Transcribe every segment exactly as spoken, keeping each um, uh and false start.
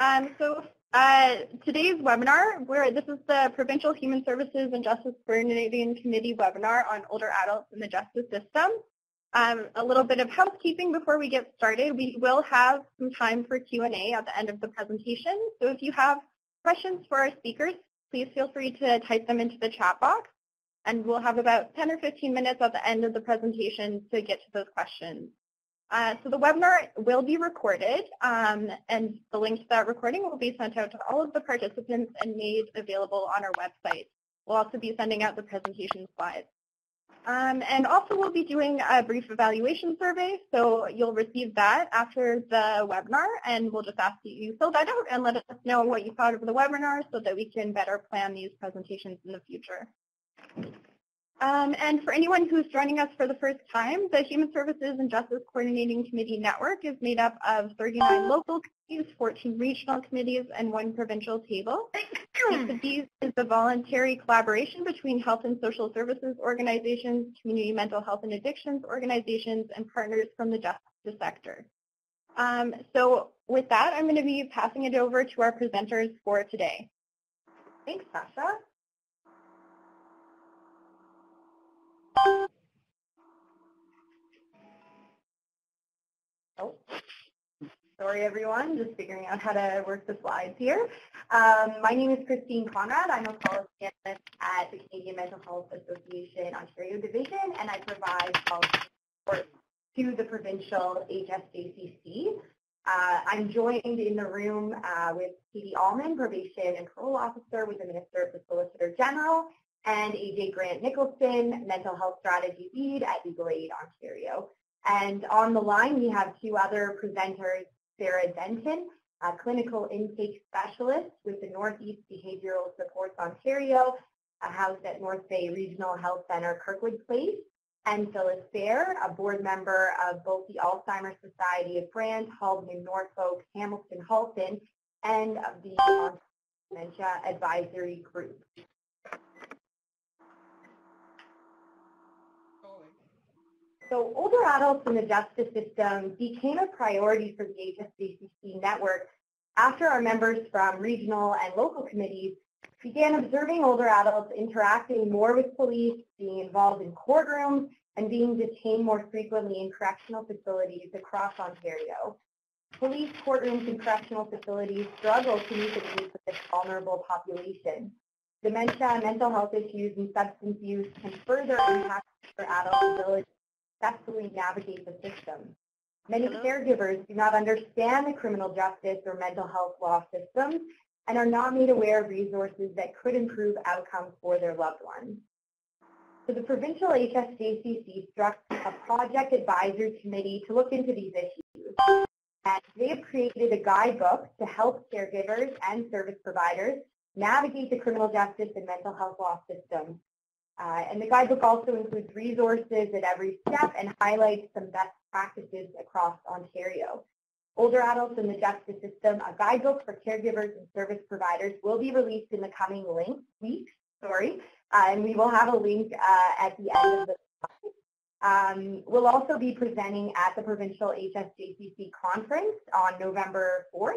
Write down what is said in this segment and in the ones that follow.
Um, so uh, today's webinar, we're, this is the Provincial Human Services and Justice Coordinating Committee webinar on older adults in the justice system. Um, a little bit of housekeeping before we get started. We will have some time for Q and A at the end of the presentation. So if you have questions for our speakers, please feel free to type them into the chat box. And we'll have about ten or fifteen minutes at the end of the presentation to get to those questions. Uh, so the webinar will be recorded, um, and the link to that recording will be sent out to all of the participants and made available on our website. We'll also be sending out the presentation slides. Um, and also we'll be doing a brief evaluation survey, so you'll receive that after the webinar, and we'll just ask that you fill that out and let us know what you thought of the webinar so that we can better plan these presentations in the future. Um, and for anyone who's joining us for the first time, the Human Services and Justice Coordinating Committee Network is made up of thirty-nine local committees, fourteen regional committees, and one provincial table. Each of these is a voluntary collaboration between health and social services organizations, community mental health and addictions organizations, and partners from the justice sector. Um, so with that, I'm going to be passing it over to our presenters for today. Thanks, Sasha. Oh, sorry everyone, just figuring out how to work the slides here. Um, my name is Christine Conrad. I'm a policy analyst at the Canadian Mental Health Association Ontario Division, and I provide policy support to the provincial H S J C C. Uh, I'm joined in the room uh, with Katie Allman, probation and parole officer with the Minister of the Solicitor General, and A J Grant Nicholson, Mental Health Strategy Lead at Legal Aid Ontario. And on the line, we have two other presenters, Sarah Denton, a clinical intake specialist with the Northeast Behavioral Supports Ontario, housed at North Bay Regional Health Center, Kirkwood Place, and Phyllis Fehr, a board member of both the Alzheimer Society of Brant, Haldimand Norfolk, Hamilton Halton, and of the Dementia Advisory Group. So older adults in the justice system became a priority for the H S J C C network after our members from regional and local committees began observing older adults interacting more with police, being involved in courtrooms, and being detained more frequently in correctional facilities across Ontario. Police, courtrooms, and correctional facilities struggle to meet the needs of this vulnerable population. Dementia, mental health issues, and substance use can further impact older adults' ability successfully navigate the system. Many Hello. caregivers do not understand the criminal justice or mental health law systems and are not made aware of resources that could improve outcomes for their loved ones. So the provincial H S J C C struck a project advisory committee to look into these issues. And they have created a guidebook to help caregivers and service providers navigate the criminal justice and mental health law systems. Uh, and the guidebook also includes resources at every step and highlights some best practices across Ontario. Older Adults in the Justice System, a guidebook for caregivers and service providers, will be released in the coming link, weeks, sorry, uh, and we will have a link uh, at the end of the slide. Um, we'll also be presenting at the Provincial H S J C C conference on November fourth.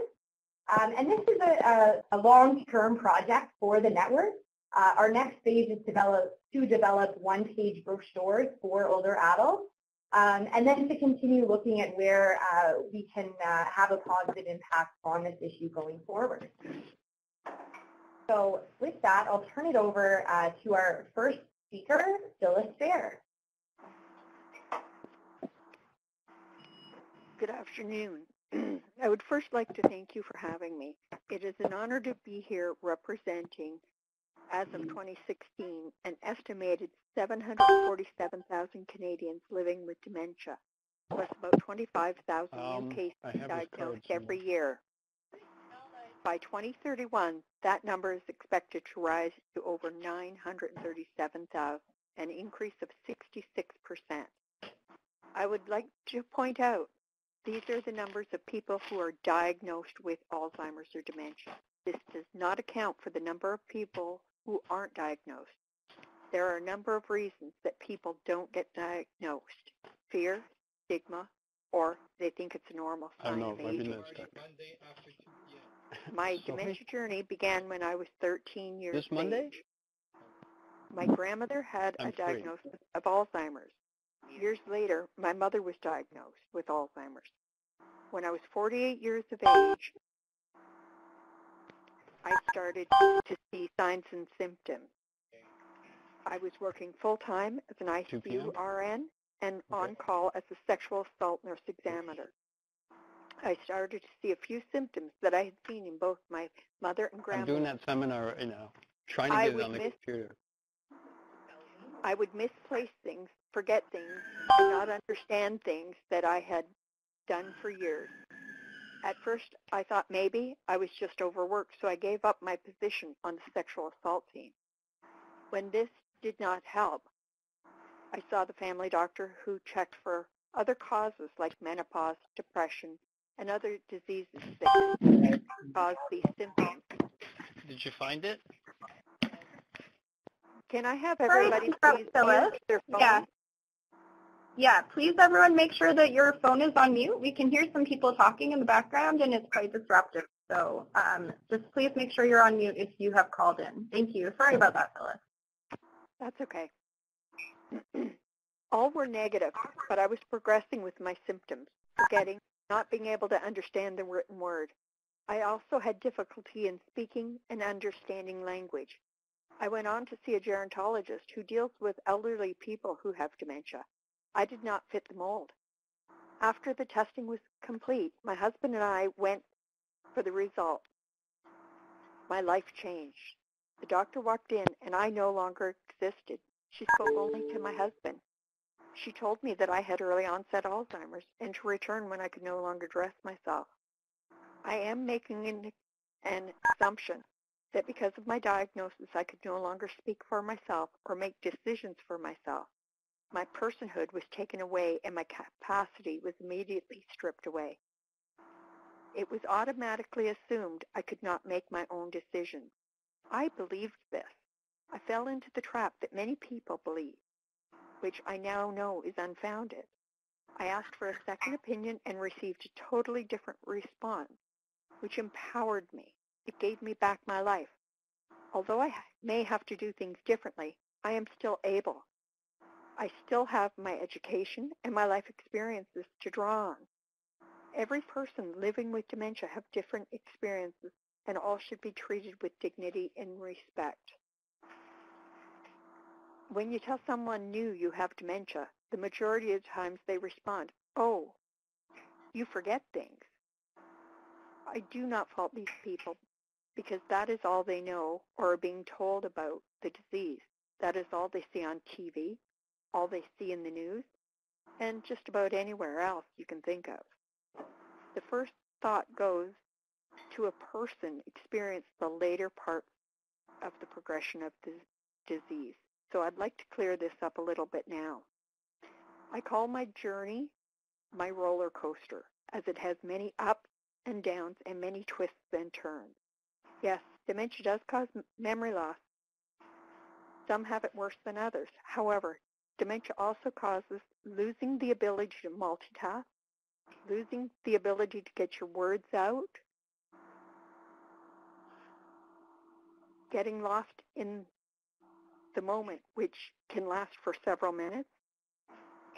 Um, and this is a, a, a long-term project for the network. Uh, our next phase is develop, to develop one-page brochures for older adults, um, and then to continue looking at where uh, we can uh, have a positive impact on this issue going forward. So with that, I'll turn it over uh, to our first speaker, Phyllis Fehr. Good afternoon. I would first like to thank you for having me. It is an honor to be here representing, as of twenty sixteen, an estimated seven hundred forty-seven thousand Canadians living with dementia, plus about twenty-five thousand um, new cases diagnosed every year. By twenty thirty-one, that number is expected to rise to over nine hundred thirty-seven thousand, an increase of sixty-six percent. I would like to point out, these are the numbers of people who are diagnosed with Alzheimer's or dementia. This does not account for the number of people who aren't diagnosed. There are a number of reasons that people don't get diagnosed: fear, stigma, or they think it's a normal sign of age. My dementia journey began when I was thirteen years old. This Monday? My grandmother had a diagnosis of Alzheimer's. Years later, my mother was diagnosed with Alzheimer's. When I was forty-eight years of age, I started to see signs and symptoms. I was working full-time as an I C U R N and on-call as a sexual assault nurse examiner. I started to see a few symptoms that I had seen in both my mother and grandmother. I'm doing that seminar, you know, trying to get it on the computer. I would misplace things, forget things, and not understand things that I had done for years. At first, I thought maybe I was just overworked, so I gave up my position on the sexual assault team. When this did not help, I saw the family doctor who checked for other causes like menopause, depression, and other diseases that cause these symptoms. Did you find it? Can I have everybody please mute their phone? Yeah. yeah, please everyone make sure that your phone is on mute. We can hear some people talking in the background and it's quite disruptive. So um, just please make sure you're on mute if you have called in. Thank you. Sorry about that, Phyllis. That's okay. All were negative, but I was progressing with my symptoms, forgetting, not being able to understand the written word. I also had difficulty in speaking and understanding language. I went on to see a gerontologist who deals with elderly people who have dementia. I did not fit the mold. After the testing was complete, my husband and I went for the result. My life changed. The doctor walked in, and I no longer existed. She spoke only to my husband. She told me that I had early onset Alzheimer's and to return when I could no longer dress myself. I am making an, an assumption that because of my diagnosis, I could no longer speak for myself or make decisions for myself. My personhood was taken away and my capacity was immediately stripped away. It was automatically assumed I could not make my own decisions. I believed this. I fell into the trap that many people believe, which I now know is unfounded. I asked for a second opinion and received a totally different response, which empowered me. It gave me back my life. Although I may have to do things differently, I am still able. I still have my education and my life experiences to draw on. Every person living with dementia have different experiences, and all should be treated with dignity and respect. When you tell someone new you have dementia, the majority of the times they respond, "Oh, you forget things." I do not fault these people, because that is all they know or are being told about the disease. That is all they see on T V, all they see in the news, and just about anywhere else you can think of. The first thought goes to a person experiencing the later part of the progression of the disease. So I'd like to clear this up a little bit now. I call my journey my roller coaster, as it has many ups and downs and many twists and turns. Yes, dementia does cause memory loss. Some have it worse than others. However, dementia also causes losing the ability to multitask, losing the ability to get your words out, getting lost in the moment, which can last for several minutes,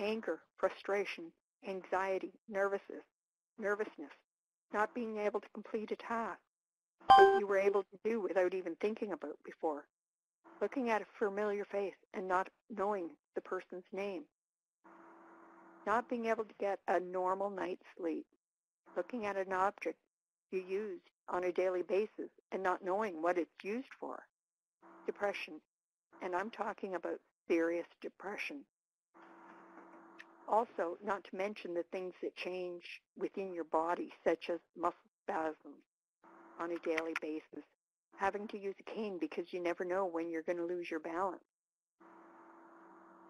anger, frustration, anxiety, nervousness, nervousness, not being able to complete a task that you were able to do without even thinking about before, looking at a familiar face and not knowing the person's name, not being able to get a normal night's sleep, looking at an object you use on a daily basis and not knowing what it's used for, depression, and I'm talking about serious depression. Also, not to mention the things that change within your body, such as muscle spasms on a daily basis, having to use a cane because you never know when you're going to lose your balance,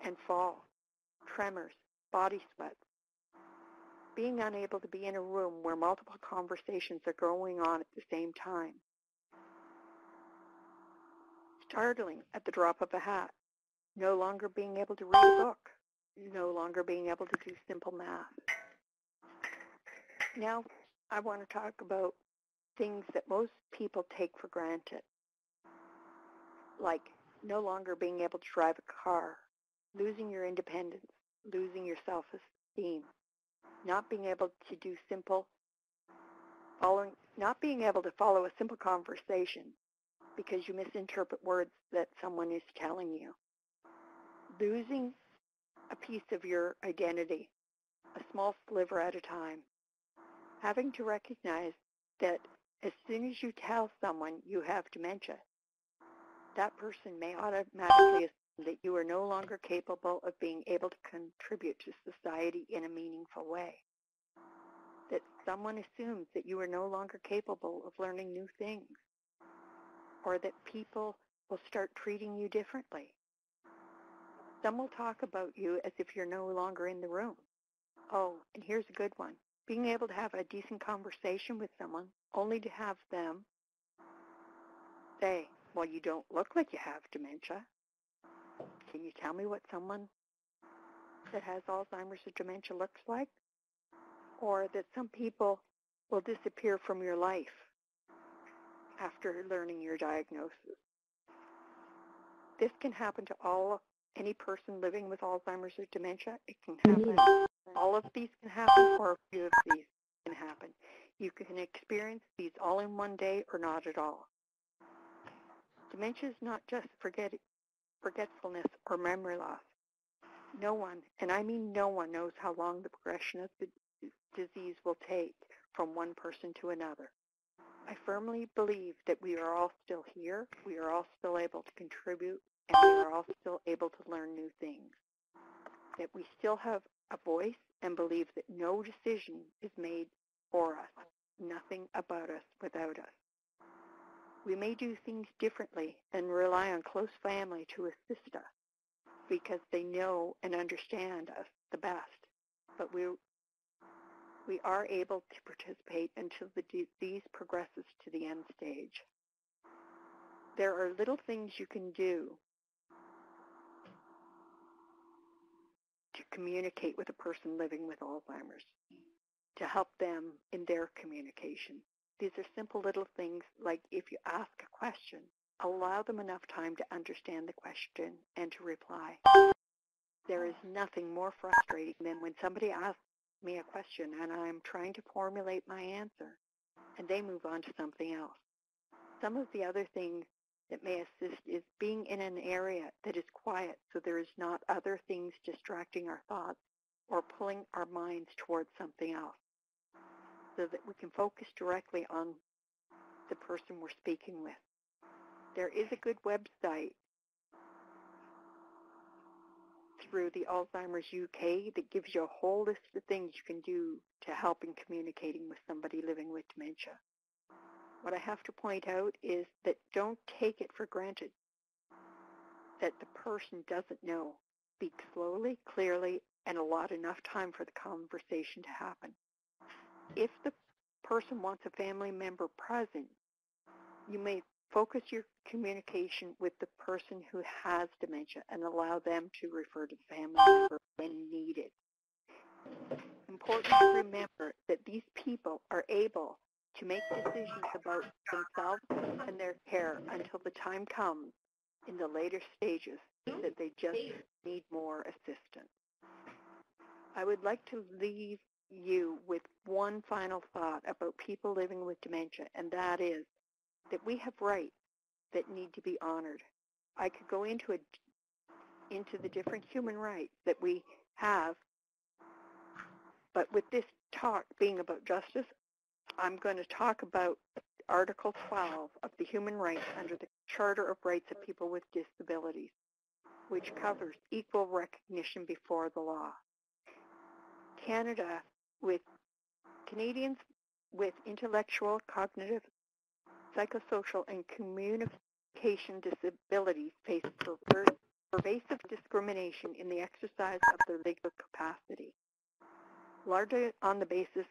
and fall, tremors, body sweats, being unable to be in a room where multiple conversations are going on at the same time, startling at the drop of a hat, no longer being able to read a book, no longer being able to do simple math. Now I want to talk about things that most people take for granted, like no longer being able to drive a car, losing your independence, losing your self-esteem, not being able to do simple, following, not being able to follow a simple conversation because you misinterpret words that someone is telling you, losing a piece of your identity, a small sliver at a time, having to recognize that as soon as you tell someone you have dementia, that person may automatically assume that you are no longer capable of being able to contribute to society in a meaningful way, that someone assumes that you are no longer capable of learning new things, or that people will start treating you differently. Some will talk about you as if you're no longer in the room. Oh, and here's a good one. Being able to have a decent conversation with someone only to have them say, well, you don't look like you have dementia. Can you tell me what someone that has Alzheimer's or dementia looks like? Or that some people will disappear from your life after learning your diagnosis. This can happen to all any person living with Alzheimer's or dementia. It can happen. All of these can happen, or a few of these can happen. You can experience these all in one day or not at all. Dementia is not just forget forgetfulness or memory loss. No one, and I mean no one, knows how long the progression of the disease will take from one person to another. I firmly believe that we are all still here, we are all still able to contribute, and we are all still able to learn new things, that we still have a voice and believe that no decision is made for us, nothing about us without us. We may do things differently and rely on close family to assist us because they know and understand us the best, but we we are able to participate until the disease progresses to the end stage. There are little things you can do to communicate with a person living with Alzheimer's, to help them in their communication. These are simple little things, like if you ask a question, allow them enough time to understand the question and to reply. There is nothing more frustrating than when somebody asks me a question and I'm trying to formulate my answer and they move on to something else. Some of the other things that may assist is being in an area that is quiet so there is not other things distracting our thoughts or pulling our minds towards something else, so that we can focus directly on the person we're speaking with. There is a good website through the Alzheimer's U K that gives you a whole list of things you can do to help in communicating with somebody living with dementia. What I have to point out is that don't take it for granted that the person doesn't know. Speak slowly, clearly, and allot enough time for the conversation to happen. If the person wants a family member present, you may focus your communication with the person who has dementia and allow them to refer to the family member when needed. Important to remember that these people are able to make decisions about themselves and their care until the time comes in the later stages that they just need more assistance. I would like to leave you with one final thought about people living with dementia, and that is that we have rights that need to be honored. I could go into a, into the different human rights that we have, but with this talk being about justice, I'm going to talk about Article twelve of the Human Rights under the Charter of Rights of People with Disabilities, which covers equal recognition before the law. Canada with Canadians with intellectual, cognitive, psychosocial, and communication disabilities face per pervasive discrimination in the exercise of their legal capacity, largely on the basis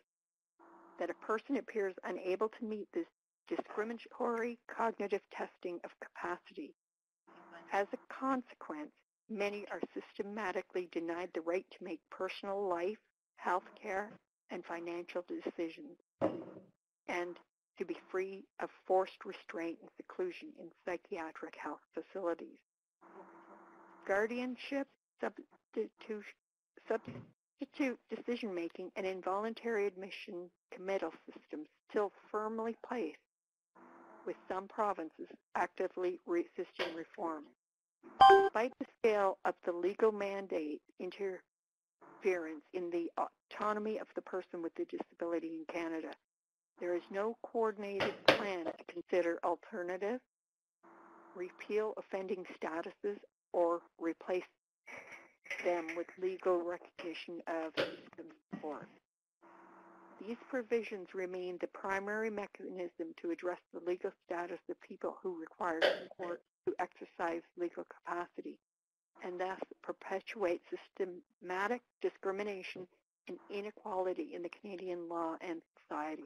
that a person appears unable to meet this discriminatory cognitive testing of capacity. As a consequence, many are systematically denied the right to make personal life, health care, and financial decisions. And to be free of forced restraint and seclusion in psychiatric health facilities. Guardianship, substitution, substitute decision-making, and involuntary admission committal systems still firmly placed, with some provinces actively resisting reform. Despite the scale of the legal mandate interference in the autonomy of the person with a disability in Canada, there is no coordinated plan to consider alternative, repeal offending statuses, or replace them with legal recognition of support. These provisions remain the primary mechanism to address the legal status of people who require support to exercise legal capacity, and thus perpetuate systematic discrimination and inequality in the Canadian law and society.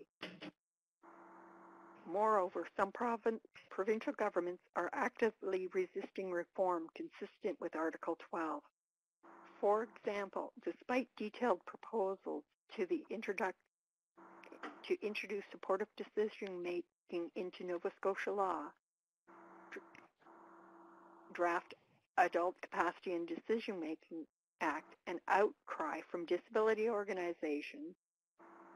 Moreover, some provin- provincial governments are actively resisting reform consistent with Article twelve. For example, despite detailed proposals to the introduction to introduce supportive decision-making into Nova Scotia law, draft Adult Capacity and Decision-Making Act, and outcry from disability organizations,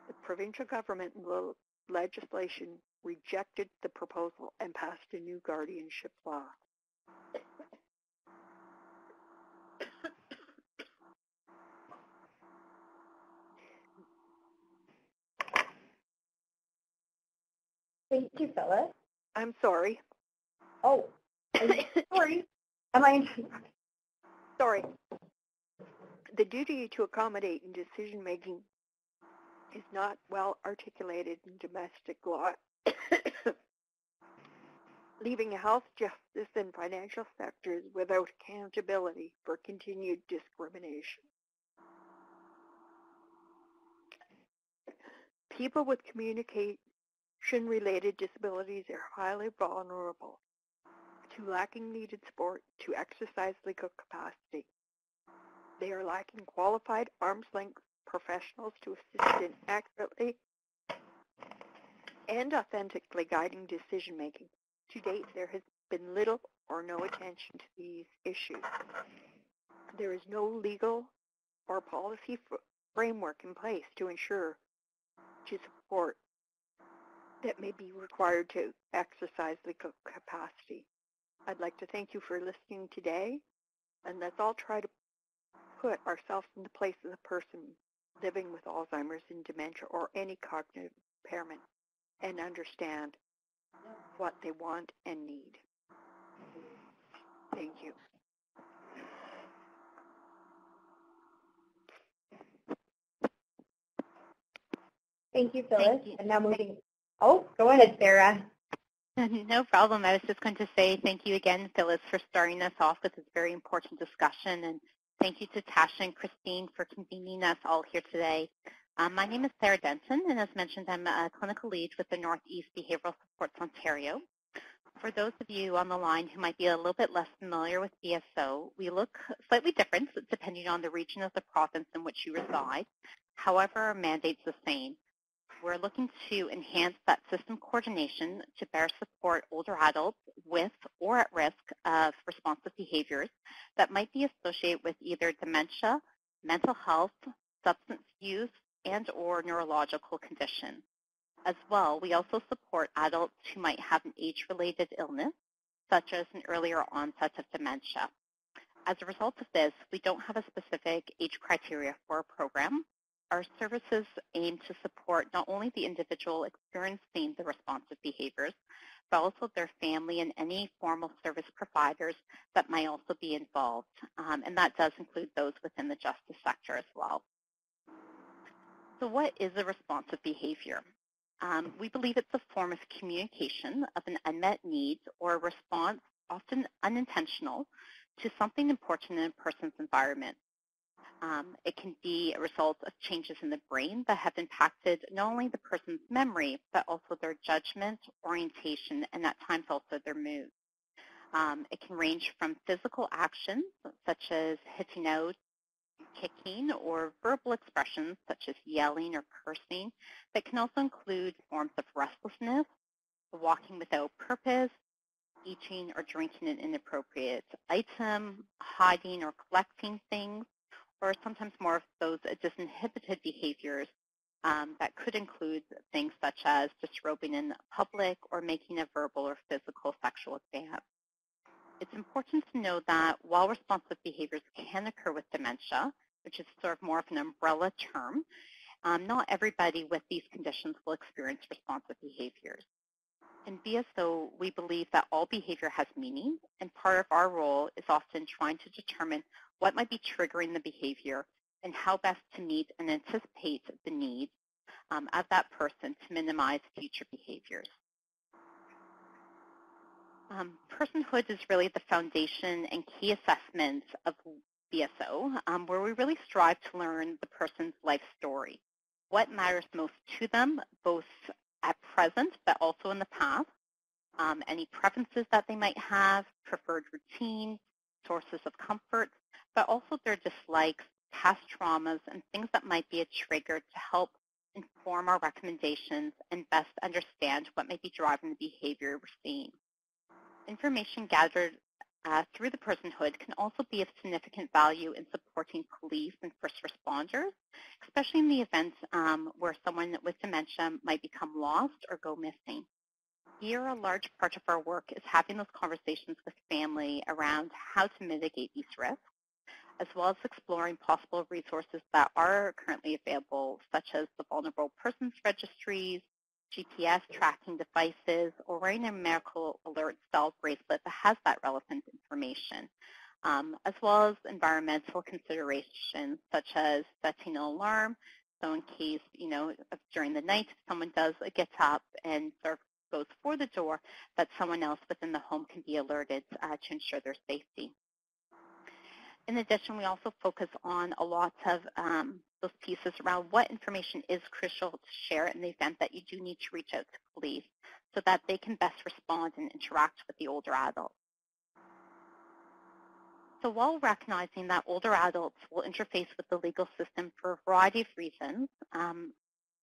the provincial government and lo- legislation rejected the proposal and passed a new guardianship law. Thank you, Phyllis. I'm sorry. Oh, sorry. Am I interrupted? Sorry. The duty to accommodate in decision making is not well articulated in domestic law, leaving health, justice, and financial sectors without accountability for continued discrimination. People with communication related disabilities are highly vulnerable to lacking needed support to exercise legal capacity. They are lacking qualified arm's-length professionals to assist in accurately and authentically guiding decision-making. To date, there has been little or no attention to these issues. There is no legal or policy f- framework in place to ensure to support that may be required to exercise legal capacity. I'd like to thank you for listening today, and let's all try to put ourselves in the place of the person living with Alzheimer's and dementia or any cognitive impairment and understand what they want and need. Thank you. Thank you, Phyllis. Thank you. And now moving. Oh, go ahead, Sarah. No problem. I was just going to say thank you again, Phyllis, for starting us off with this very important discussion. And thank you to Tasha and Christine for convening us all here today. Um, my name is Sarah Denton, and as mentioned, I'm a clinical lead with the Northeast Behavioral Supports Ontario. For those of you on the line who might be a little bit less familiar with B S O, we look slightly different depending on the region of the province in which you reside. However, our mandate's the same. We're looking to enhance that system coordination to better support older adults with or at risk of responsive behaviors that might be associated with either dementia, mental health, substance use, and or neurological conditions. As well, we also support adults who might have an age-related illness, such as an earlier onset of dementia. As a result of this, we don't have a specific age criteria for our program. Our services aim to support not only the individual experiencing the responsive behaviors, but also their family and any formal service providers that might also be involved. Um, and that does include those within the justice sector as well. So what is a responsive behavior? Um, we believe it's a form of communication of an unmet need or a response, often unintentional, to something important in a person's environment. Um, it can be a result of changes in the brain that have impacted not only the person's memory, but also their judgment, orientation, and at times also their mood. Um, it can range from physical actions, such as hitting out, kicking or verbal expressions such as yelling or cursing, but can also include forms of restlessness, walking without purpose, eating or drinking an inappropriate item, hiding or collecting things, or sometimes more of those disinhibited behaviors um, that could include things such as disrobing in public or making a verbal or physical sexual advance. It's important to know that while responsive behaviors can occur with dementia, which is sort of more of an umbrella term, um, not everybody with these conditions will experience responsive behaviors. In B S O, we believe that all behavior has meaning, and part of our role is often trying to determine what might be triggering the behavior and how best to meet and anticipate the needs um, of that person to minimize future behaviors. Um, personhood is really the foundation and key assessment of B S O, um, where we really strive to learn the person's life story, what matters most to them, both at present but also in the past, um, any preferences that they might have, preferred routines, sources of comfort, but also their dislikes, past traumas, and things that might be a trigger to help inform our recommendations and best understand what may be driving the behavior we're seeing. Information gathered uh, through the personhood can also be of significant value in supporting police and first responders, especially in the event um, where someone with dementia might become lost or go missing. Here, a large part of our work is having those conversations with family around how to mitigate these risks, as well as exploring possible resources that are currently available, such as the vulnerable persons registries, G P S tracking devices, or wearing a medical alert cell bracelet that has that relevant information, um, as well as environmental considerations such as setting an alarm. So in case, you know, if during the night if someone does get up and sort of goes for the door, that someone else within the home can be alerted uh, to ensure their safety. In addition, we also focus on a lot of um, those pieces around what information is crucial to share in the event that you do need to reach out to police so that they can best respond and interact with the older adults. So while recognizing that older adults will interface with the legal system for a variety of reasons, um,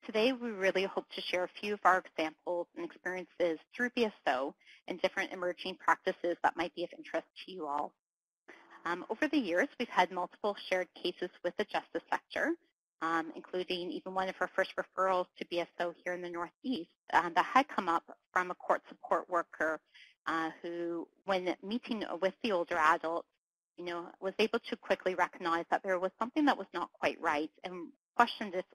today we really hope to share a few of our examples and experiences through B S O and different emerging practices that might be of interest to you all. Um, over the years, we've had multiple shared cases with the justice sector, um, including even one of our first referrals to B S O here in the Northeast um, that had come up from a court support worker uh, who, when meeting with the older adult, you know, was able to quickly recognize that there was something that was not quite right and questioned if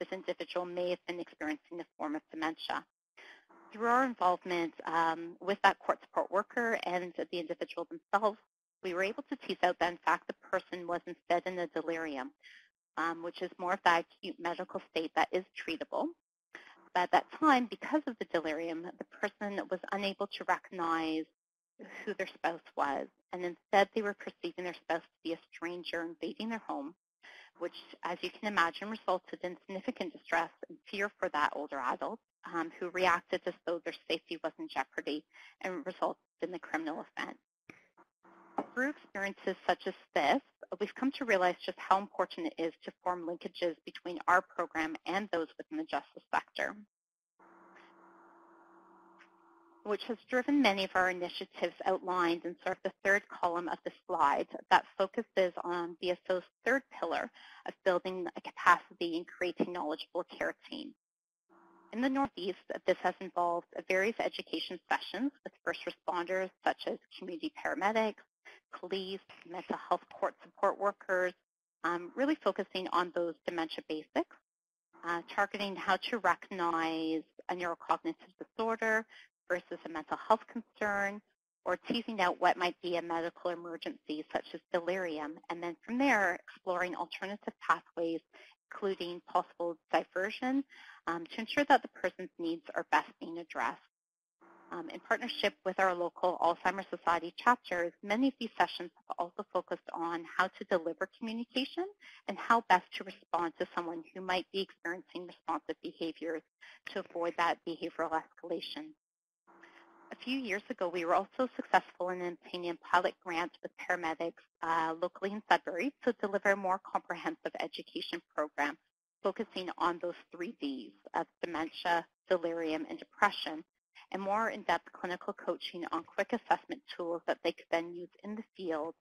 this individual may have been experiencing a form of dementia. Through our involvement um, with that court support worker and the individual themselves, we were able to tease out that, in fact, the person was instead in a delirium, um, which is more of that acute medical state that is treatable. But at that time, because of the delirium, the person was unable to recognize who their spouse was, and instead they were perceiving their spouse to be a stranger invading their home, which, as you can imagine, resulted in significant distress and fear for that older adult, um, who reacted as though their safety was in jeopardy and resulted in the criminal offense. Through experiences such as this, we've come to realize just how important it is to form linkages between our program and those within the justice sector, which has driven many of our initiatives outlined in sort of the third column of the slide that focuses on B S O's third pillar of building a capacity and creating knowledgeable care teams. In the Northeast, this has involved various education sessions with first responders such as community paramedics, police, mental health court support workers, um, really focusing on those dementia basics, uh, targeting how to recognize a neurocognitive disorder versus a mental health concern, or teasing out what might be a medical emergency such as delirium, and then from there exploring alternative pathways, including possible diversion, um, to ensure that the person's needs are best being addressed. Um, in partnership with our local Alzheimer Society chapters, many of these sessions have also focused on how to deliver communication and how best to respond to someone who might be experiencing responsive behaviors to avoid that behavioral escalation. a few years ago, we were also successful in obtaining pilot grants with paramedics uh, locally in Sudbury to deliver a more comprehensive education program focusing on those three Ds of dementia, delirium, and depression, and more in-depth clinical coaching on quick assessment tools that they could then use in the field,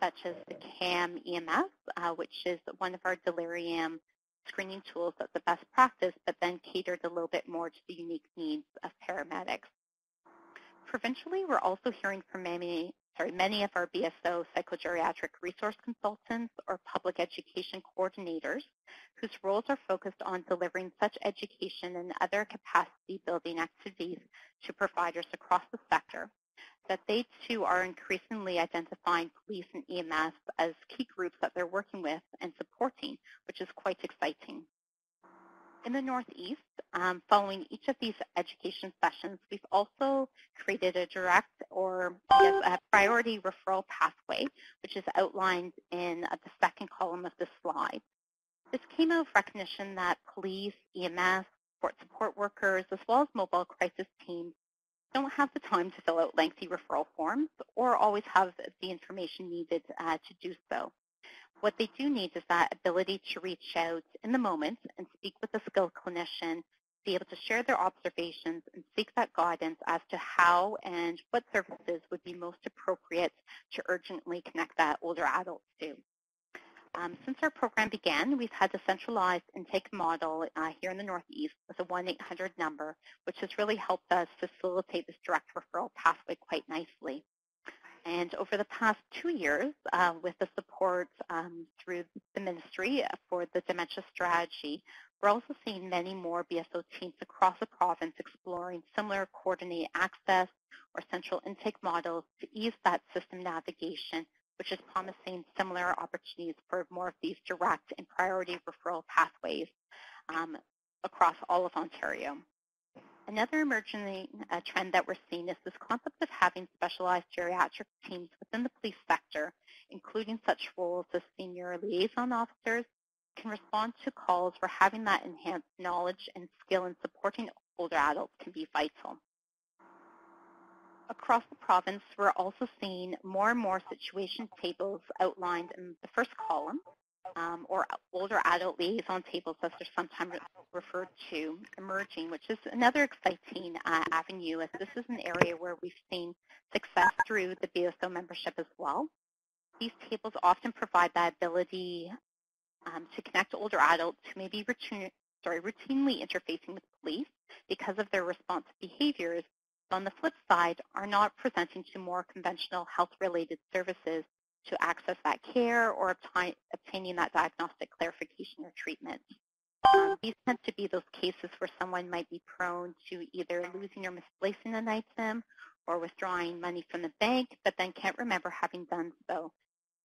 such as the CAM E M S, uh, which is one of our delirium screening tools that's the best practice, but then catered a little bit more to the unique needs of paramedics. Provincially, we're also hearing from many, sorry, many of our B S O psychogeriatric resource consultants or public education coordinators whose roles are focused on delivering such education and other capacity building activities to providers across the sector, that they too are increasingly identifying police and E M S as key groups that they're working with and supporting, which is quite exciting. In the Northeast, um, following each of these education sessions, we've also created a direct or yes, a priority referral pathway, which is outlined in uh, the second column of this slide. This came out of recognition that police, E M S, support support workers, as well as mobile crisis teams don't have the time to fill out lengthy referral forms or always have the information needed uh, to do so. What they do need is that ability to reach out in the moment and speak with a skilled clinician, be able to share their observations and seek that guidance as to how and what services would be most appropriate to urgently connect that older adult to. Um, since our program began, we've had a centralized intake model uh, here in the Northeast with a one eight hundred number, which has really helped us facilitate this direct referral pathway quite nicely. And over the past two years, uh, with the support um, through the Ministry for the Dementia Strategy, we're also seeing many more B S O teams across the province exploring similar coordinated access or central intake models to ease that system navigation, which is promising similar opportunities for more of these direct and priority referral pathways um, across all of Ontario. Another emerging uh, trend that we're seeing is this concept of having specialized geriatric teams within the police sector, including such roles as senior liaison officers, can respond to calls where having that enhanced knowledge and skill in supporting older adults can be vital. Across the province, we're also seeing more and more situation tables outlined in the first column, um, or older adult liaison tables as they're sometimes referred to, emerging, which is another exciting uh, avenue, as this is an area where we've seen success through the B S O membership as well. These tables often provide that ability um, to connect older adults who may be routine, sorry, routinely interfacing with police because of their responsive behaviors, on the flip side, are not presenting to more conventional health-related services to access that care or obtain, obtaining that diagnostic clarification or treatment. Um, these tend to be those cases where someone might be prone to either losing or misplacing an item or withdrawing money from the bank, but then can't remember having done so.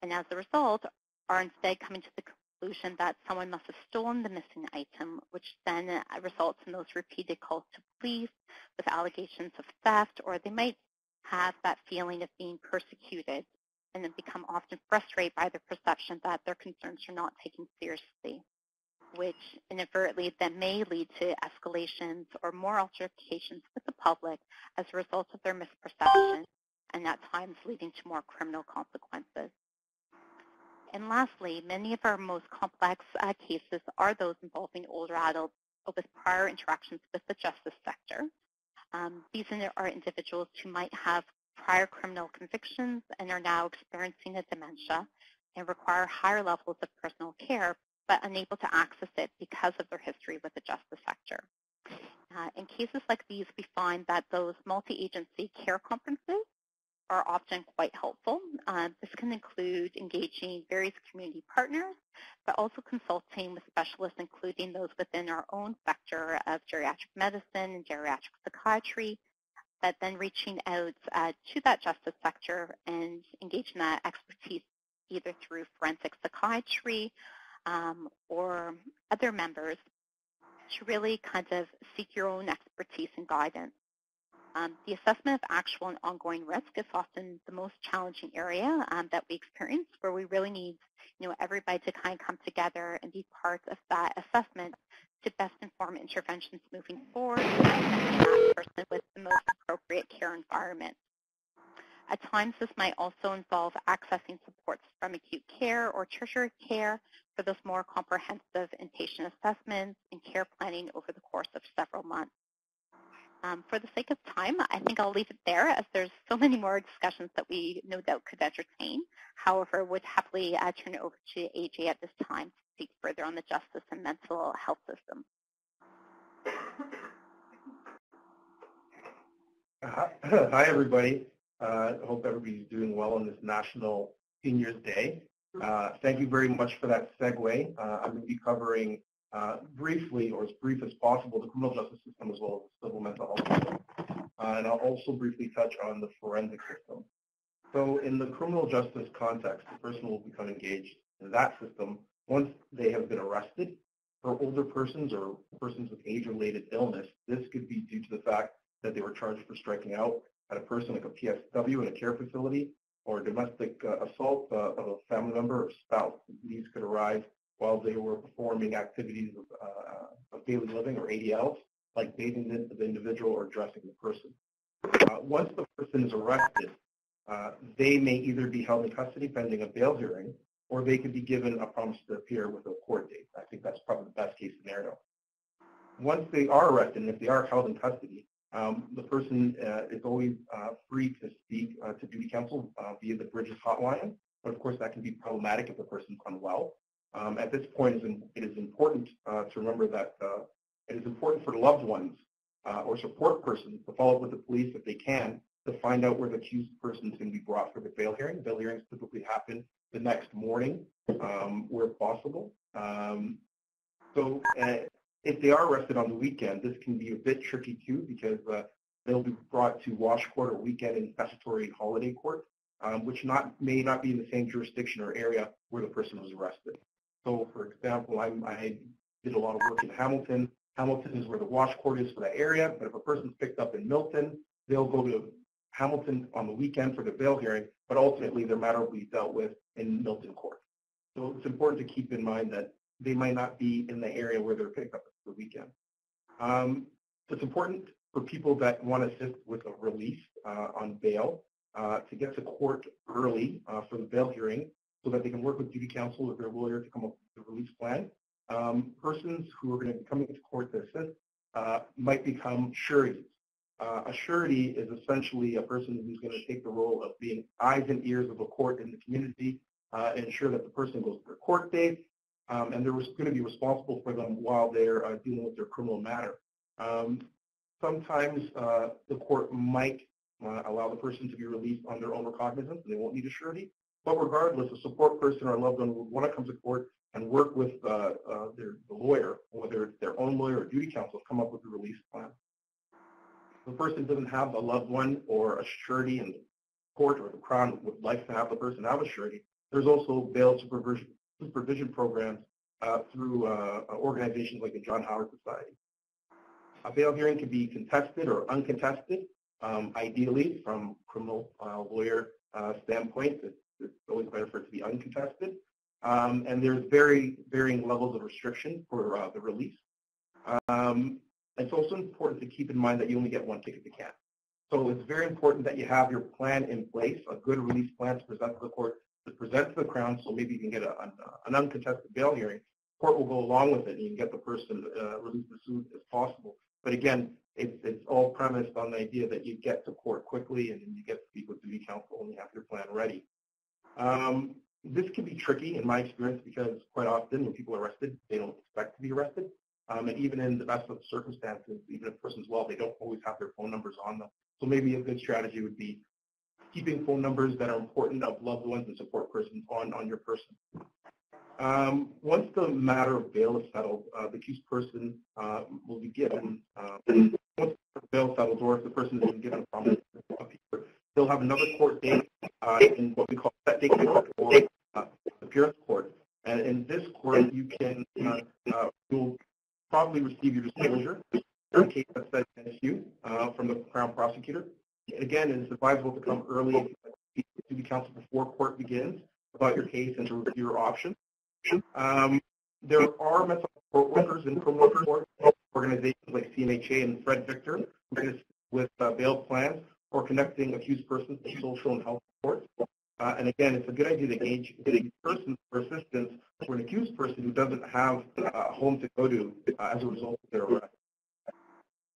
And as a result, are instead coming to the conclusion that someone must have stolen the missing item, which then results in those repeated calls to police with allegations of theft, or they might have that feeling of being persecuted and then become often frustrated by the perception that their concerns are not taken seriously, which inadvertently then may lead to escalations or more altercations with the public as a result of their misperception, and at times leading to more criminal consequences. And lastly, many of our most complex uh, cases are those involving older adults with prior interactions with the justice sector. Um, these are individuals who might have prior criminal convictions and are now experiencing a dementia and require higher levels of personal care, but unable to access it because of their history with the justice sector. Uh, in cases like these, we find that those multi-agency care conferences are often quite helpful. Uh, this can include engaging various community partners, but also consulting with specialists, including those within our own sector of geriatric medicine and geriatric psychiatry, but then reaching out uh, to that justice sector and engaging that expertise either through forensic psychiatry um, or other members to really kind of seek your own expertise and guidance. Um, the assessment of actual and ongoing risk is often the most challenging area um, that we experience, where we really need you know, everybody to kind of come together and be part of that assessment to best inform interventions moving forward, and that person with the most appropriate appropriate care environment. At times, this might also involve accessing supports from acute care or tertiary care for those more comprehensive inpatient assessments and care planning over the course of several months. Um, for the sake of time, I think I'll leave it there, as there's so many more discussions that we no doubt could entertain. However, would happily uh, turn it over to A J at this time to speak further on the justice and mental health system. Hi, everybody. I uh, hope everybody's doing well on this National Seniors Day. Uh, thank you very much for that segue. Uh, I'm going to be covering uh, briefly, or as brief as possible, the criminal justice system as well as the civil mental health system. Uh, and I'll also briefly touch on the forensic system. So in the criminal justice context, the person will become engaged in that system once they have been arrested. For older persons or persons with age-related illness, this could be due to the fact that they were charged for striking out at a person like a P S W in a care facility, or domestic uh, assault uh, of a family member or spouse. These could arise while they were performing activities of, uh, of daily living, or A D Ls, like bathing the, the individual or dressing the person. Uh, once the person is arrested, uh, they may either be held in custody pending a bail hearing, or they could be given a promise to appear with a court date. I think that's probably the best case scenario. Once they are arrested, and if they are held in custody, Um, the person uh, is always uh, free to speak uh, to duty counsel uh, via the Bridges hotline, but of course that can be problematic if the person's unwell. Um, at this point, it is important uh, to remember that uh, it is important for loved ones uh, or support persons to follow up with the police if they can to find out where the accused person is going to be brought for the bail hearing. Bail hearings typically happen the next morning um, where possible. Um, so. Uh, If they are arrested on the weekend, this can be a bit tricky too, because uh, they'll be brought to Wash Court or weekend and statutory holiday court, um, which not may not be in the same jurisdiction or area where the person was arrested. So, for example, I'm, I did a lot of work in Hamilton. Hamilton is where the Wash Court is for that area, but if a person's picked up in Milton, they'll go to Hamilton on the weekend for the bail hearing, but ultimately their matter will be dealt with in Milton Court. So it's important to keep in mind that they might not be in the area where they're picked up for the weekend. Um, it's important for people that want to assist with a release uh, on bail uh, to get to court early uh, for the bail hearing so that they can work with duty counsel with their lawyer to come up with a release plan. Um, persons who are going to be coming to court to assist uh, might become sureties. Uh, a surety is essentially a person who's going to take the role of being eyes and ears of a court in the community uh, and ensure that the person goes to their court date. Um, and they're going to be responsible for them while they're uh, dealing with their criminal matter. Um, sometimes uh, the court might uh, allow the person to be released on their own recognizance, and they won't need a surety. But regardless, a support person or a loved one would want to come to court and work with uh, uh, their the lawyer, whether it's their own lawyer or duty counsel, to come up with a release plan. If the person doesn't have a loved one or a surety, and the court or the Crown would like to have the person have a surety, there's also bail supervision. supervision programs uh, through uh, organizations like the John Howard Society. A bail hearing can be contested or uncontested. Um, ideally, from criminal uh, lawyer uh, standpoint, it's, it's always better for it to be uncontested. Um, and there's very varying levels of restriction for uh, the release. Um, it's also important to keep in mind that you only get one ticket to camp. So it's very important that you have your plan in place, a good release plan to present to the court, to present to the Crown, so maybe you can get a, an, an uncontested bail hearing. Court will go along with it, and you can get the person uh, released as soon as possible. But again, it's, it's all premised on the idea that you get to court quickly, and then you get to speak with duty counsel, and you have your plan ready. Um, this can be tricky, in my experience, because quite often when people are arrested, they don't expect to be arrested. Um, and even in the best of circumstances, even if a person's well, they don't always have their phone numbers on them. So maybe a good strategy would be keeping phone numbers that are important of loved ones and support persons on, on your person. Um, once the matter of bail is settled, uh, the accused person uh, will be given, uh, once the bail settles, or if the person has been given a promise, they'll have another court date uh, in what we call set date court or uh, appearance court. And in this court, you can, uh, uh, you'll probably receive your disclosure in case that's set against you uh, from the Crown Prosecutor. Again, it's advisable to come early to the duty counsel before court begins about your case and to review your options. Um, there are mental health workers in criminal court organizations like C M H A and Fred Victor who with uh, bail plans or connecting accused persons to social and health support. Uh, and again, it's a good idea to engage the person for assistance for an accused person who doesn't have a home to go to uh, as a result of their arrest.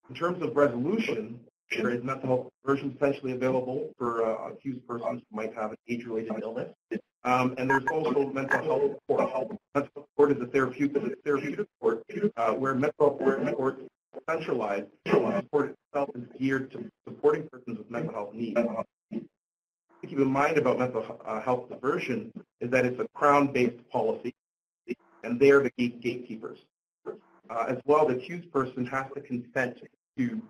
In terms of resolution, there is mental version potentially available for uh, accused persons who might have an age-related illness. Um, and there's also mental health support. Mental support is a therapeutic, therapeutic support uh, where mental health support is centralized. Uh, support itself is geared to supporting persons with mental health needs. To keep in mind about mental uh, health diversion is that it's a Crown-based policy, and they're the gate gatekeepers. Uh, as well, the accused person has to consent to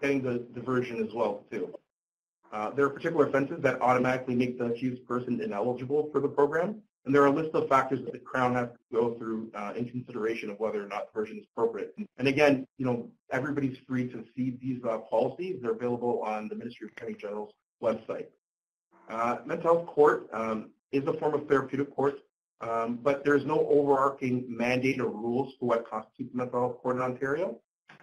getting the diversion as well, too. Uh, there are particular offenses that automatically make the accused person ineligible for the program, and there are a list of factors that the Crown has to go through uh, in consideration of whether or not diversion is appropriate. And again, you know, everybody's free to see these uh, policies. They're available on the Ministry of the Attorney General's website. Uh, mental health court um, is a form of therapeutic court, um, but there's no overarching mandate or rules for what constitutes mental health court in Ontario.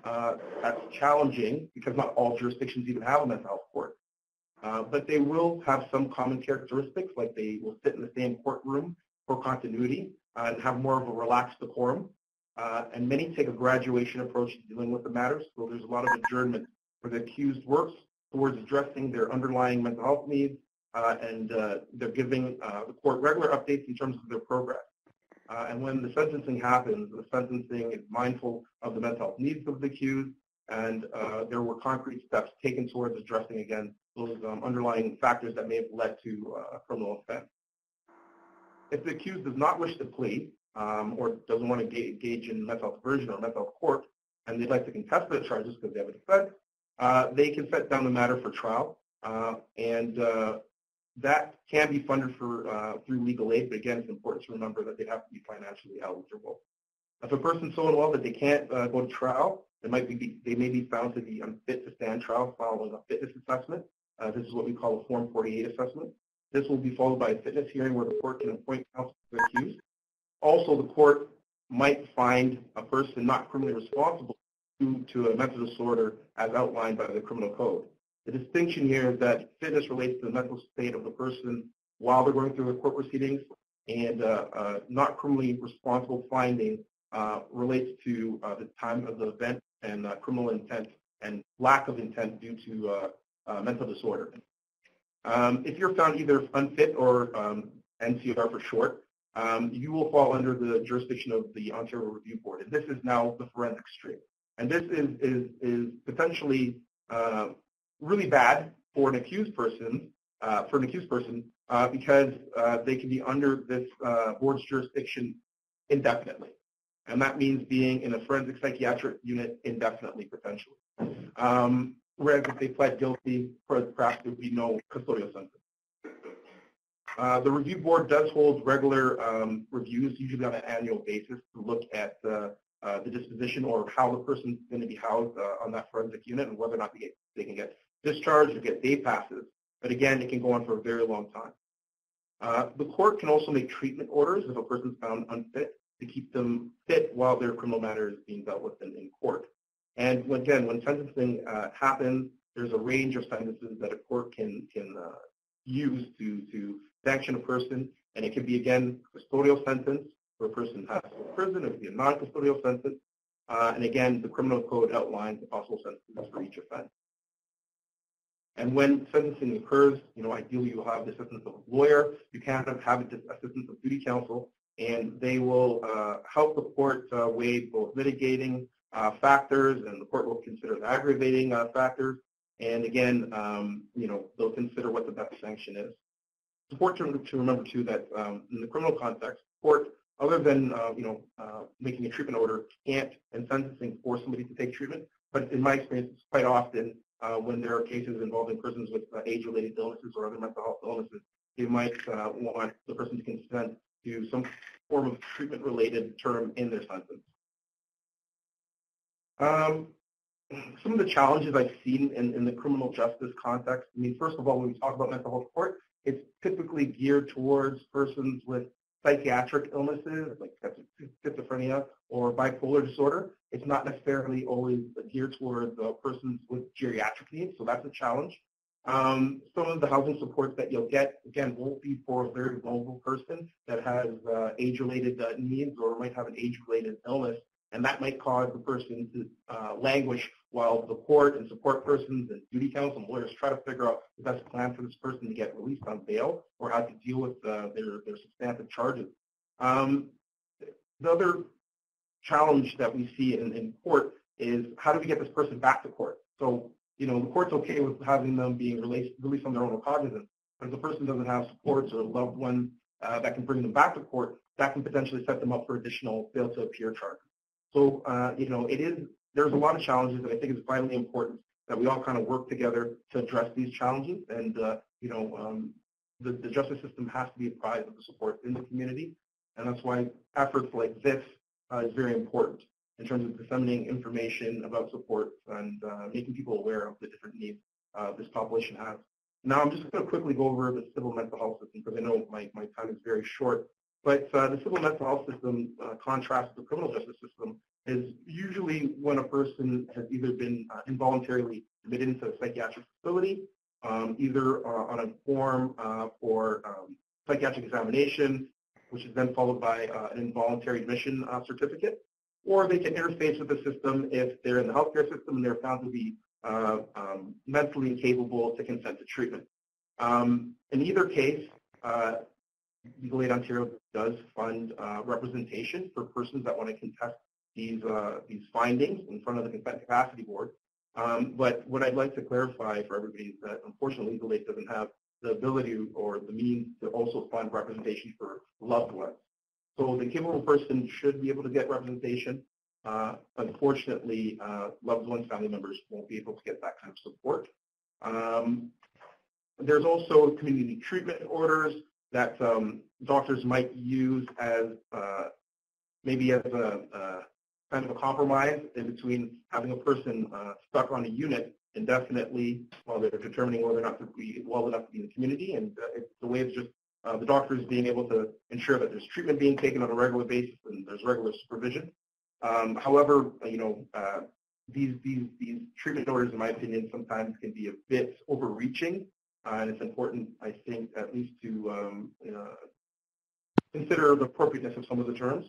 Uh, that's challenging because not all jurisdictions even have a mental health court. Uh, but they will have some common characteristics, like they will sit in the same courtroom for continuity uh, and have more of a relaxed decorum. Uh, and many take a graduation approach to dealing with the matters, so there's a lot of adjournment where the accused works towards addressing their underlying mental health needs, uh, and uh, they're giving uh, the court regular updates in terms of their progress. Uh, and when the sentencing happens, the sentencing is mindful of the mental health needs of the accused, and uh, there were concrete steps taken towards addressing, again, those um, underlying factors that may have led to a uh, criminal offense. If the accused does not wish to plead um, or doesn't want to engage in mental health diversion or mental health court, and they'd like to contest the charges because they have a defense, uh, they can set down the matter for trial, uh, and uh, that can be funded for uh, through legal aid. But again, it's important to remember that they have to be financially eligible. If a person's so unwell that they can't uh, go to trial, they might be they may be found to be unfit to stand trial following a fitness assessment. Uh, this is what we call a Form forty-eight assessment. This will be followed by a fitness hearing where the court can appoint counsel to the accused. Also, the court might find a person not criminally responsible due to a mental disorder as outlined by the criminal code. The distinction here is that fitness relates to the mental state of the person while they're going through the court proceedings, and uh, uh, not criminally responsible finding uh, relates to uh, the time of the event and uh, criminal intent and lack of intent due to uh, Uh, mental disorder. Um, if you're found either unfit or um, N C R for short, um, you will fall under the jurisdiction of the Ontario Review Board. And this is now the forensic stream. And this is, is, is potentially uh, really bad for an accused person, uh, for an accused person uh, because uh, they can be under this uh, board's jurisdiction indefinitely. And that means being in a forensic psychiatric unit indefinitely, potentially. Um, Whereas if they pled guilty, perhaps there would be no custodial sentence. Uh, the review board does hold regular um, reviews, usually on an annual basis, to look at uh, uh, the disposition or how the person's going to be housed uh, on that forensic unit and whether or not they, get, they can get discharged or get day passes. But again, it can go on for a very long time. Uh, the court can also make treatment orders if a person's found unfit to keep them fit while their criminal matter is being dealt with in, in court. And again, when sentencing uh, happens, there's a range of sentences that a court can can uh, use to to sanction a person, and it can be, again, custodial sentence where a person has to go to prison. It could be a non-custodial sentence, uh, and again, the criminal code outlines the possible sentences for each offense. And when sentencing occurs, you know, ideally you'll have the assistance of a lawyer. You can have assistance of duty counsel, and they will uh, help the court uh, weigh both mitigating Uh, factors, and the court will consider the aggravating uh, factors, and again, um, you know, they'll consider what the best sanction is. It's important to remember too that um, in the criminal context, court, other than uh, you know uh, making a treatment order, can't in sentencing force somebody to take treatment. But in my experience, it's quite often uh, when there are cases involving persons with uh, age-related illnesses or other mental health illnesses, they might uh, want the person to consent to some form of treatment-related term in their sentence. Um, some of the challenges I've seen in, in the criminal justice context, I mean, first of all, when we talk about mental health court, it's typically geared towards persons with psychiatric illnesses like schizophrenia or bipolar disorder. It's not necessarily always geared towards uh, persons with geriatric needs, so that's a challenge. Um, some of the housing supports that you'll get, again, won't be for a very vulnerable person that has uh, age-related uh, needs or might have an age-related illness, and that might cause the person to uh, languish while the court and support persons and duty counsel and lawyers try to figure out the best plan for this person to get released on bail or how to deal with uh, their, their substantive charges. Um, the other challenge that we see in, in court is how do we get this person back to court? So, you know, the court's okay with having them being released, released on their own cognizance, but if the person doesn't have supports or loved ones uh, that can bring them back to court, that can potentially set them up for additional fail to appear charges. So, uh, you know, it is, there's a lot of challenges, and I think it's vitally important that we all kind of work together to address these challenges. And, uh, you know, um, the, the justice system has to be apprised of the support in the community, and that's why efforts like this uh, is very important in terms of disseminating information about support and uh, making people aware of the different needs uh, this population has. Now, I'm just going to quickly go over the civil mental health system because I know my, my time is very short. But uh, the civil mental health system, uh, contrast to the criminal justice system, is usually when a person has either been uh, involuntarily admitted into a psychiatric facility, um, either uh, on a form uh, for um, psychiatric examination, which is then followed by uh, an involuntary admission uh, certificate, or they can interface with the system if they're in the healthcare system and they're found to be uh, um, mentally incapable to consent to treatment. Um, in either case, uh, Legal Aid Ontario does fund uh, representation for persons that want to contest these uh, these findings in front of the Consent Capacity Board. Um, but what I'd like to clarify for everybody is that unfortunately Legal Aid doesn't have the ability or the means to also fund representation for loved ones. So the capable person should be able to get representation. Uh, unfortunately, uh, loved ones, family members won't be able to get that kind of support. Um, there's also community treatment orders that um, doctors might use as uh, maybe as a uh, kind of a compromise in between having a person uh, stuck on a unit indefinitely while they're determining whether or not to be well enough to be in the community. And uh, it's the way of just uh, the doctors being able to ensure that there's treatment being taken on a regular basis and there's regular supervision. Um, however, you know, uh, these, these, these treatment orders, in my opinion, sometimes can be a bit overreaching. Uh, and it's important, I think, at least to um, uh, consider the appropriateness of some of the terms.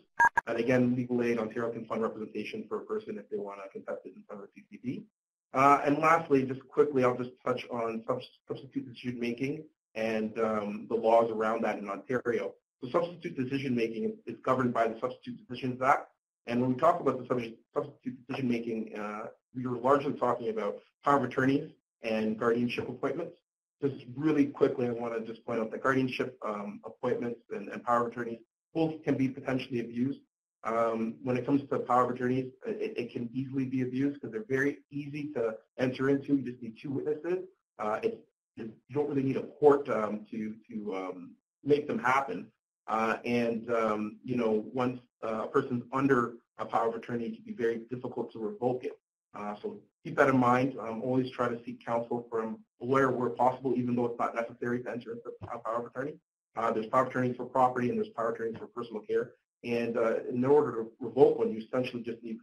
And again, Legal Aid Ontario can fund representation for a person if they want to contest it in front of the C C B. Uh, and lastly, just quickly, I'll just touch on substitute decision making and um, the laws around that in Ontario. So substitute decision making is, is governed by the Substitute Decisions Act. And when we talk about the subject, substitute decision making, uh, we are largely talking about power of attorneys and guardianship appointments. Just really quickly, I want to just point out that guardianship um, appointments and, and power of attorneys both can be potentially abused. Um, when it comes to power of attorneys, it, it can easily be abused because they're very easy to enter into. You just need two witnesses. Uh, it, you don't really need a court um, to, to um, make them happen. Uh, and, um, you know, once a person's under a power of attorney, it can be very difficult to revoke it. Uh, so keep that in mind. Um, always try to seek counsel from a lawyer where possible, even though it's not necessary to enter into a power of attorney. Uh, there's power of attorneys for property and there's power of attorneys for personal care. And uh, in order to revoke one, you essentially just need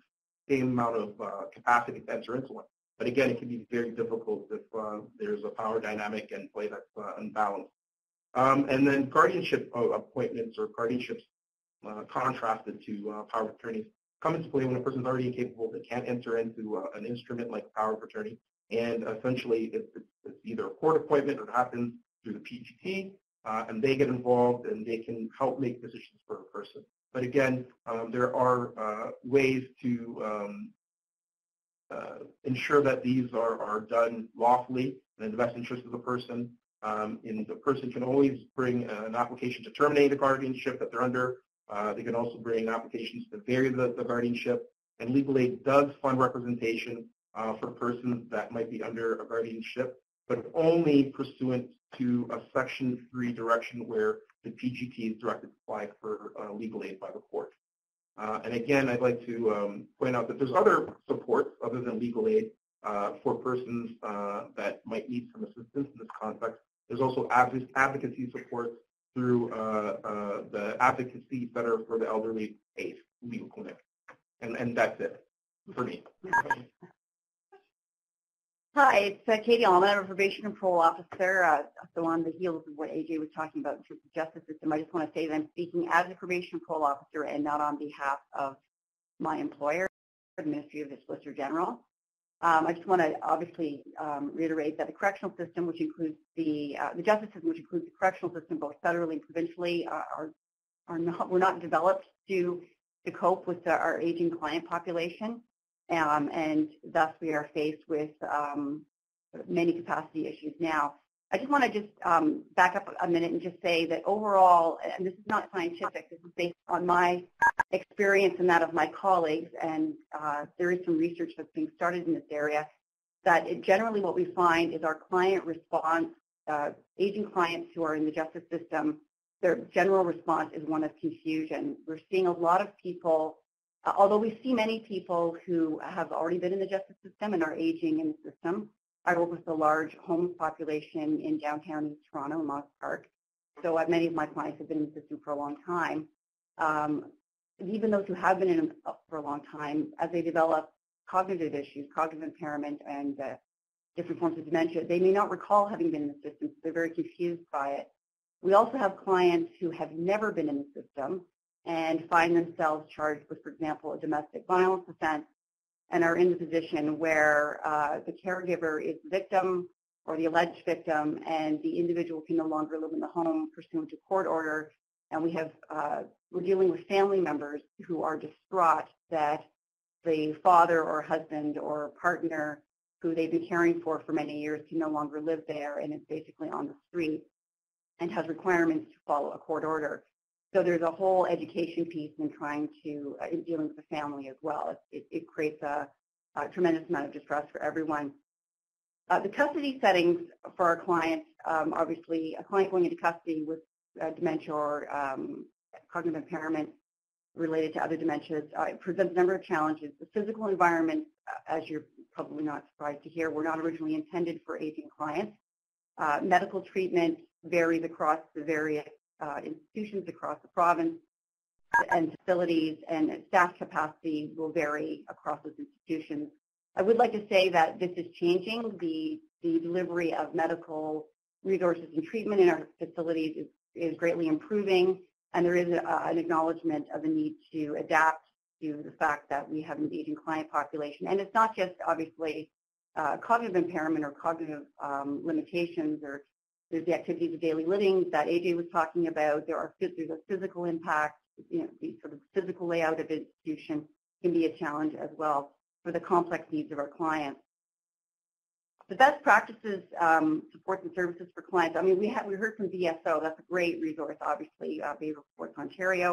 the same amount of uh, capacity to enter into one. But again, it can be very difficult if uh, there's a power dynamic in play that's uh, unbalanced. Um, and then guardianship appointments or guardianships uh, contrasted to uh, power of attorneys come into play when a person's already incapable, they can't enter into uh, an instrument like power of attorney, and essentially it's, it's either a court appointment or it happens through the P G T, uh, and they get involved and they can help make decisions for a person. But again, um, there are uh, ways to um, uh, ensure that these are, are done lawfully and in the best interest of the person. Um, and the person can always bring an application to terminate a guardianship that they're under. Uh, they can also bring applications to vary the, the guardianship, and Legal Aid does fund representation uh, for persons that might be under a guardianship, but only pursuant to a Section three direction where the P G T is directed to apply for uh, Legal Aid by the court. Uh, and again, I'd like to um, point out that there's other supports other than Legal Aid uh, for persons uh, that might need some assistance in this context. There's also advocacy supports through uh, uh, the Advocacy Center for the Elderly Aid Legal Clinic. And, and that's it for me. Hi, it's uh, Katie Allman. I'm a probation control officer. Uh, so on the heels of what A J was talking about in terms of the justice system, I just want to say that I'm speaking as a probation control officer and not on behalf of my employer, the Ministry of the Solicitor General. Um, I just want to obviously um, reiterate that the correctional system, which includes the uh, the justice system, which includes the correctional system, both federally and provincially, uh, are are not we're not developed to to cope with the, our aging client population, um, and thus we are faced with um, many capacity issues now. I just want to just um, back up a minute and just say that overall, and this is not scientific, this is based on my experience and that of my colleagues, and uh, there is some research that's being started in this area, that it, generally what we find is our client response, uh, aging clients who are in the justice system, their general response is one of confusion. We're seeing a lot of people, uh, although we see many people who have already been in the justice system and are aging in the system. I work with a large homeless population in downtown East Toronto, Moss Park. So uh, many of my clients have been in the system for a long time. Um, even those who have been in them for a long time, as they develop cognitive issues, cognitive impairment, and uh, different forms of dementia, they may not recall having been in the system, so they're very confused by it. We also have clients who have never been in the system and find themselves charged with, for example, a domestic violence offense, and are in the position where uh, the caregiver is the victim or the alleged victim, and the individual can no longer live in the home pursuant to court order. And we have, uh, we're dealing with family members who are distraught that the father or husband or partner who they've been caring for for many years can no longer live there and is basically on the street and has requirements to follow a court order. So there's a whole education piece in trying to, uh, in dealing with the family as well. It, it creates a, a tremendous amount of distress for everyone. Uh, the custody settings for our clients, um, obviously a client going into custody with uh, dementia or um, cognitive impairment related to other dementias uh, presents a number of challenges. The physical environment, uh, as you're probably not surprised to hear, were not originally intended for aging clients. Uh, medical treatment varies across the various Uh, institutions across the province, and facilities and staff capacity will vary across those institutions. I would like to say that this is changing. The, the delivery of medical resources and treatment in our facilities is, is greatly improving, and there is a, an acknowledgement of the need to adapt to the fact that we have an aging client population. And it's not just, obviously, uh, cognitive impairment or cognitive um, limitations or there's the activities of daily living that A J was talking about. There are there's a physical impact. You know, the sort of physical layout of the institution can be a challenge as well for the complex needs of our clients. The best practices, um, supports and services for clients. I mean, we have we heard from B S O. That's a great resource, obviously, uh, Behavioral Supports Ontario.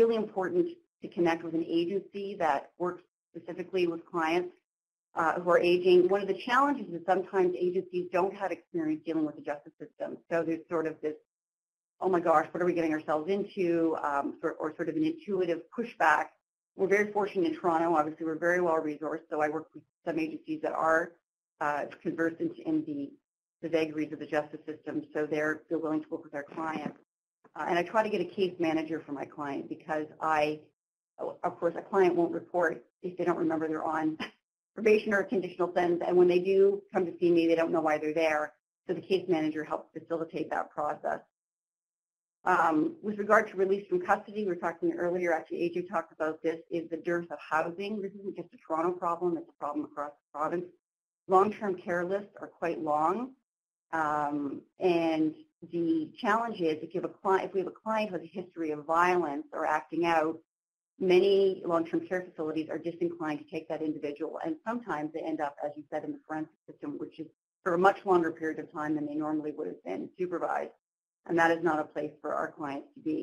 Really important to connect with an agency that works specifically with clients Uh, who are aging. One of the challenges is sometimes agencies don't have experience dealing with the justice system. So there's sort of this, oh my gosh, what are we getting ourselves into, um, or, or sort of an intuitive pushback. We're very fortunate in Toronto. Obviously, we're very well resourced, so I work with some agencies that are uh, conversant in the, the vagaries of the justice system, so they're, they're willing to work with our clients. Uh, and I try to get a case manager for my client because I, of course, a client won't report if they don't remember they're on probation or a conditional sentence, and when they do come to see me, they don't know why they're there, so the case manager helps facilitate that process. Um, with regard to release from custody, we were talking earlier, actually A J talked about this, is the dearth of housing. This isn't just a Toronto problem, it's a problem across the province. Long-term care lists are quite long, um, and the challenge is if, you have a client, if we have a client with a history of violence or acting out, many long-term care facilities are disinclined to take that individual, and sometimes they end up, as you said, in the forensic system, which is for a much longer period of time than they normally would have been supervised, and that is not a place for our clients to be.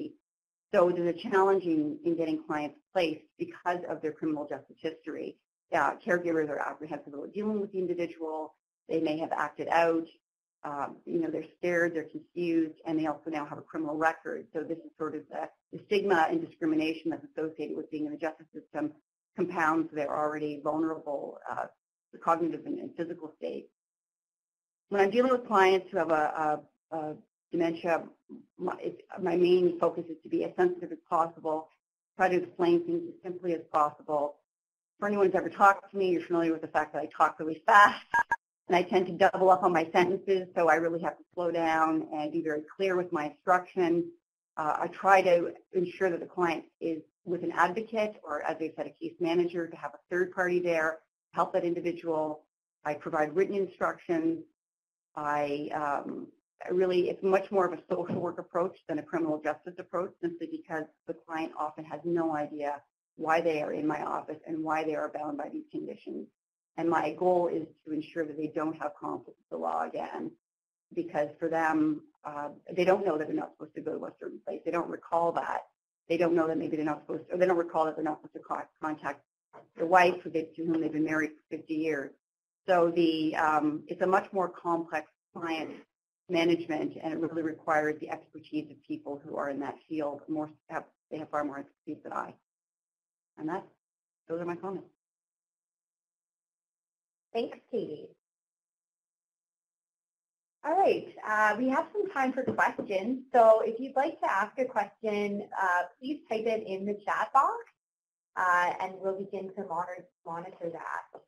So there's a challenge in, in getting clients placed because of their criminal justice history. Yeah, caregivers are apprehensive about dealing with the individual. They may have acted out. Um, you know, they're scared, they're confused, and they also now have a criminal record. So this is sort of the, the stigma and discrimination that's associated with being in the justice system compounds their already vulnerable uh, cognitive and, and physical state. When I'm dealing with clients who have a, a, a dementia, my, my main focus is to be as sensitive as possible, try to explain things as simply as possible. For anyone who's ever talked to me, you're familiar with the fact that I talk really fast, and I tend to double up on my sentences, so I really have to slow down and be very clear with my instruction. Uh, I try to ensure that the client is with an advocate, or as I said, a case manager, to have a third party there, help that individual. I provide written instructions. I, um, I really, it's much more of a social work approach than a criminal justice approach, simply because the client often has no idea why they are in my office and why they are bound by these conditions. And my goal is to ensure that they don't have conflict with the law again, because for them, uh, they don't know that they're not supposed to go to a certain place. They don't recall that. They don't know that maybe they're not supposed to, or they don't recall that they're not supposed to contact their wife, to whom they've been married for fifty years. So the um, it's a much more complex client management, and it really requires the expertise of people who are in that field. More have, they have far more expertise than I. And that, those are my comments. Thanks, Katie. All right, uh, we have some time for questions. So if you'd like to ask a question, uh, please type it in the chat box, uh, and we'll begin to monitor, monitor that.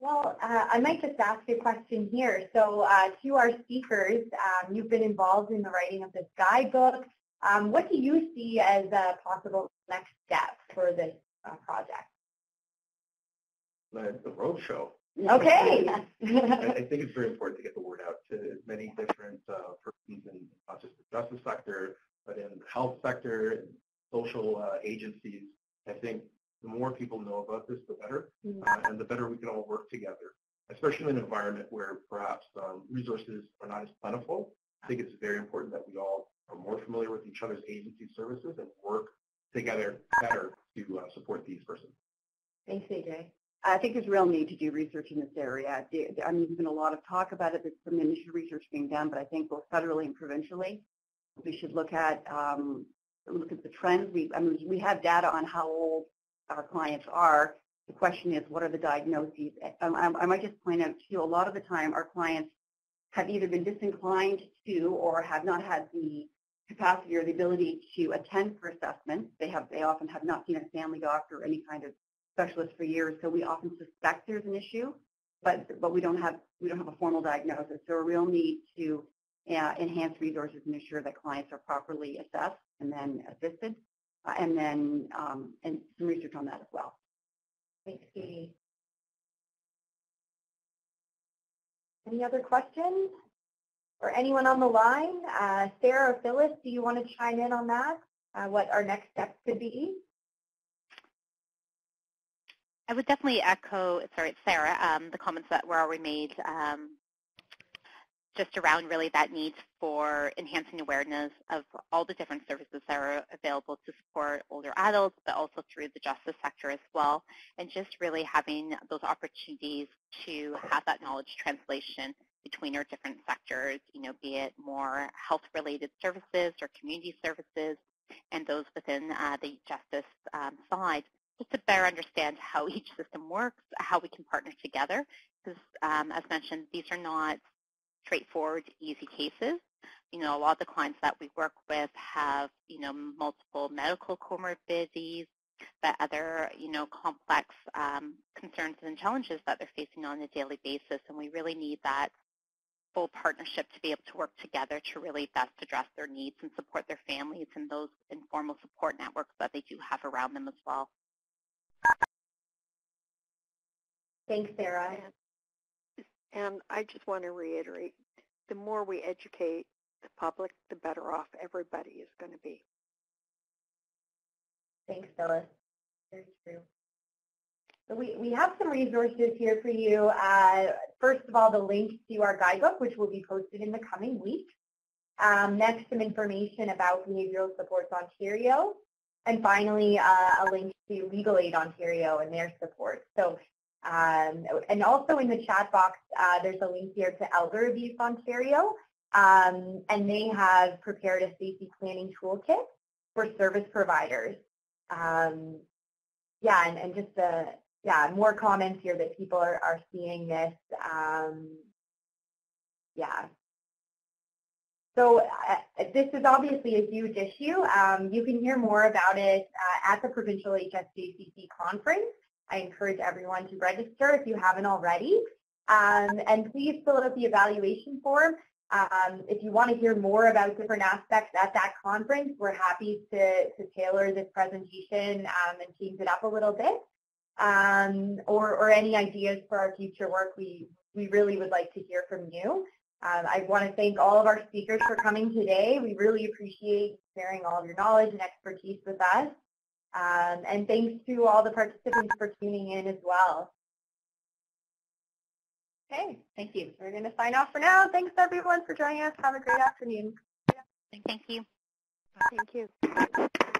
Well, uh, I might just ask a question here. So uh, to our speakers, um, you've been involved in the writing of this guidebook. Um, what do you see as a possible next step for this uh, project? The roadshow. Okay. I think it's very important to get the word out to as many different uh, persons, in not just the justice sector, but in the health sector, and social uh, agencies. I think the more people know about this, the better, uh, and the better we can all work together, especially in an environment where perhaps um, resources are not as plentiful. I think it's very important that we all are more familiar with each other's agency services and work together better to uh, support these persons. Thanks, A J. I think there's real need to do research in this area. I mean, there's been a lot of talk about it. There's some initial research being done, but I think both federally and provincially, we should look at um, look at the trends. We I mean, we have data on how old our clients are. The question is, what are the diagnoses? I, I, I might just point out too, a lot of the time our clients have either been disinclined to or have not had the capacity or the ability to attend for assessments. They have, they often have not seen a family doctor or any kind of specialist for years, so we often suspect there's an issue, but but we don't have we don't have a formal diagnosis. So a real need to uh, enhance resources and ensure that clients are properly assessed and then assisted. Uh, and then um, and some research on that as well. Thanks, Katie. Any other questions? Or anyone on the line? Uh, Sarah or Phyllis, do you want to chime in on that? Uh, what our next steps could be? I would definitely echo, sorry, it's Sarah, um, the comments that were already made, um, just around really that need for enhancing awareness of all the different services that are available to support older adults, but also through the justice sector as well, and just really having those opportunities to have that knowledge translation between our different sectors, you know, be it more health-related services or community services, and those within uh, the justice um, side, just to better understand how each system works, how we can partner together, because um, as mentioned, these are not straightforward, easy cases. You know, a lot of the clients that we work with have, you know, multiple medical comorbidities, but other, you know, complex um, concerns and challenges that they're facing on a daily basis, and we really need that full partnership to be able to work together to really best address their needs and support their families and those informal support networks that they do have around them as well. Thanks, Sarah. And I just want to reiterate, the more we educate the public, the better off everybody is going to be. Thanks, Phyllis. Very true. So we, we have some resources here for you. Uh, first of all, the link to our guidebook, which will be posted in the coming week. Um, next, some information about Behavioral Supports Ontario. And finally, uh, a link to Legal Aid Ontario and their support. So, Um, and also in the chat box, uh, there's a link here to Elder Abuse Ontario, um, and they have prepared a safety planning toolkit for service providers. Um, yeah, and, and just the, yeah, more comments here that people are, are seeing this. Um, yeah. So uh, this is obviously a huge issue. Um, you can hear more about it uh, at the Provincial H S J C C conference. I encourage everyone to register if you haven't already. Um, and please fill out the evaluation form. Um, if you want to hear more about different aspects at that conference, we're happy to, to tailor this presentation um, and change it up a little bit. Um, or, or any ideas for our future work, we, we really would like to hear from you. Um, I want to thank all of our speakers for coming today. We really appreciate sharing all of your knowledge and expertise with us. Um, and thanks to all the participants for tuning in as well. Okay, thank you. We're going to sign off for now. Thanks everyone for joining us. Have a great afternoon. Thank you. Thank you.